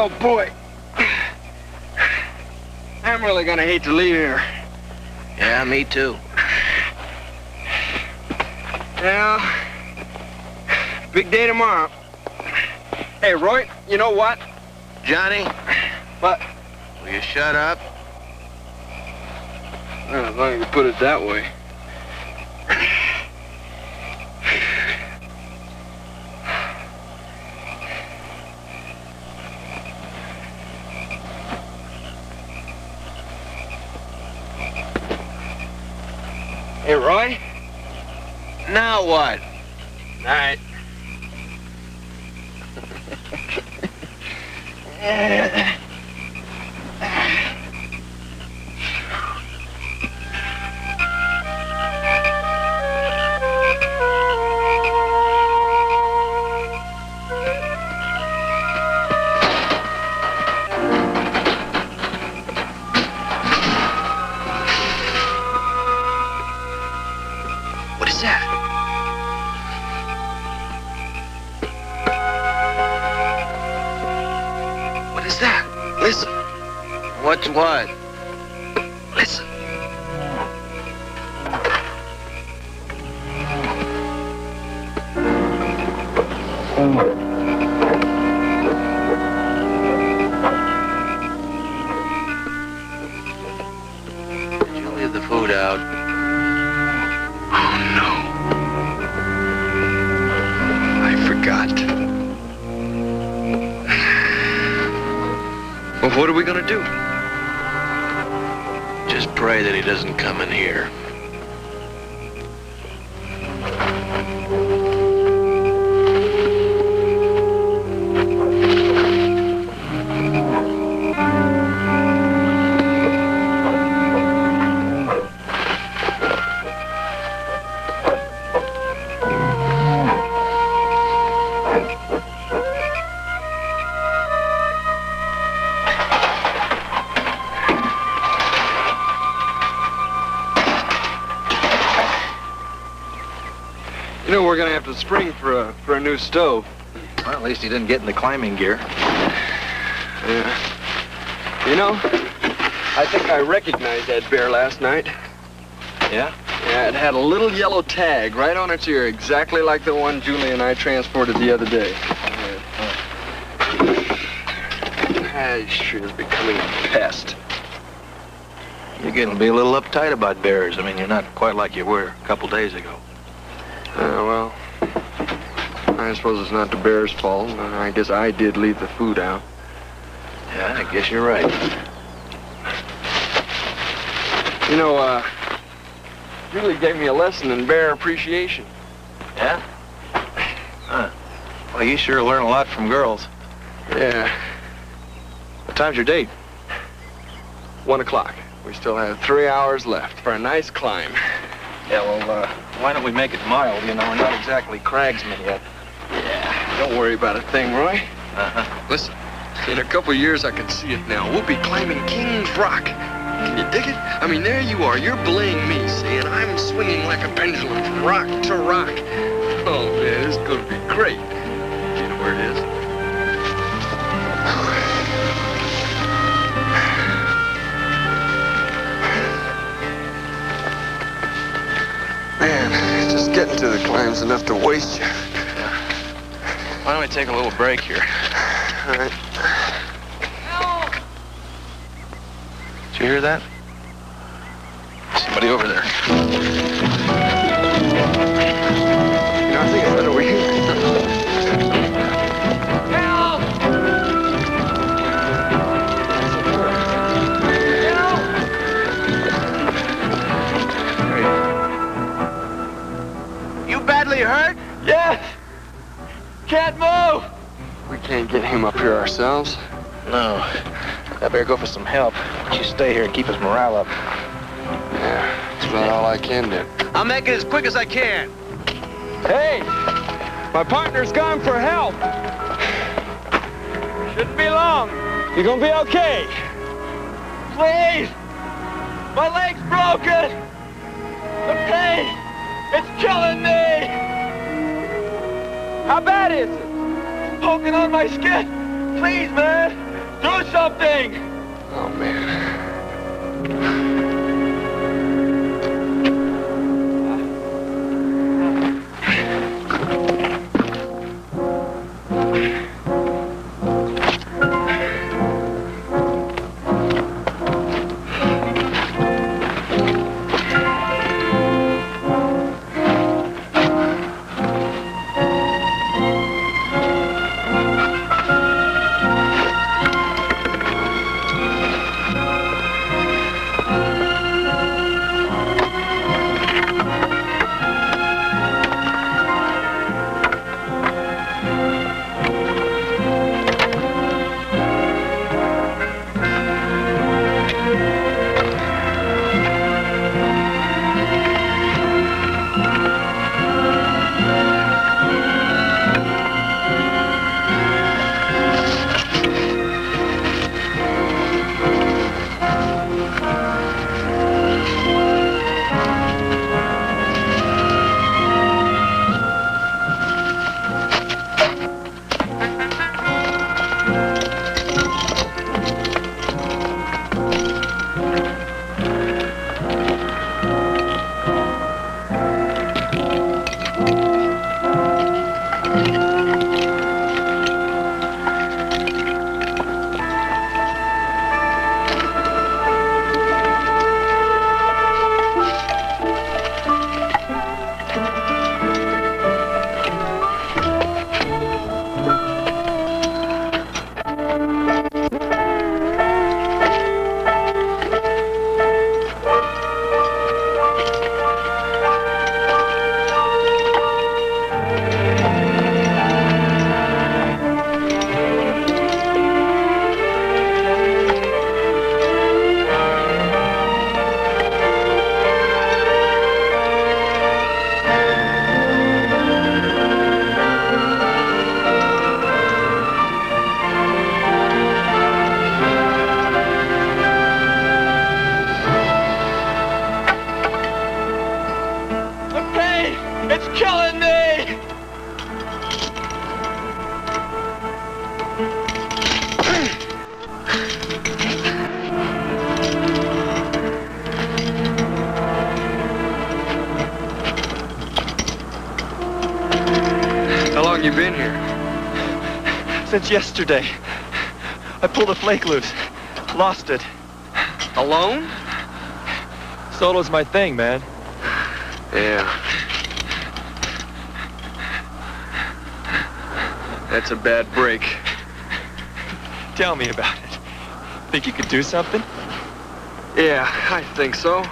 Oh, boy. I'm really gonna hate to leave here. Yeah, me too. Well, big day tomorrow. Hey, Roy, you know what? Johnny? What? Will you shut up? Well, as long as you put it that way. Hey, Roy? Now what? All right. What is that? Listen. What's what? Listen. Did you leave the food out? Oh, no. I forgot. What are we gonna do? Just pray that he doesn't come in here. You know, we're gonna have to spring for a new stove. Well, at least he didn't get in the climbing gear. Yeah. You know, I think I recognized that bear last night. Yeah? Yeah, it had a little yellow tag right on its ear, exactly like the one Julie and I transported the other day. I sure is becoming a pest. You're getting to be a little uptight about bears. I mean, you're not quite like you were a couple days ago. Well, I suppose it's not the bear's fault. I guess I did leave the food out. Yeah, I guess you're right. You know, Julie gave me a lesson in bear appreciation. Yeah? Huh. Well, you sure learn a lot from girls. Yeah. What time's your date? 1 o'clock. We still have 3 hours left for a nice climb. Yeah, well, why don't we make it mild? You know, we're not exactly cragsmen yet. Yeah, don't worry about a thing, Roy. Uh-huh. Listen, in a couple of years, I can see it now. We'll be climbing King's Rock. Can you dig it? I mean, there you are. You're belaying me, see, and I'm swinging like a pendulum from rock to rock. Oh, man, this is going to be great. You know where it is? Getting to the climb's enough to waste you. Yeah. Why don't we take a little break here? All right. Help! Did you hear that? Somebody over there. You know, I think I better wait here. Hurt? Yes! Can't move! We can't get him up here ourselves. No. I better go for some help. You stay here and keep his morale up. Yeah, that's about all I can do. I'll make it as quick as I can. Hey! My partner's gone for help! Shouldn't be long. You're gonna be okay. Please! My leg's broken! The pain! It's killing me! How bad is it? Poking on my skin. Please, man. Do something! Oh, man. You've been here since yesterday. I pulled a flake loose, lost it. Alone? Solo's my thing, man. Yeah. That's a bad break. Tell me about it. Think you could do something? Yeah, I think so.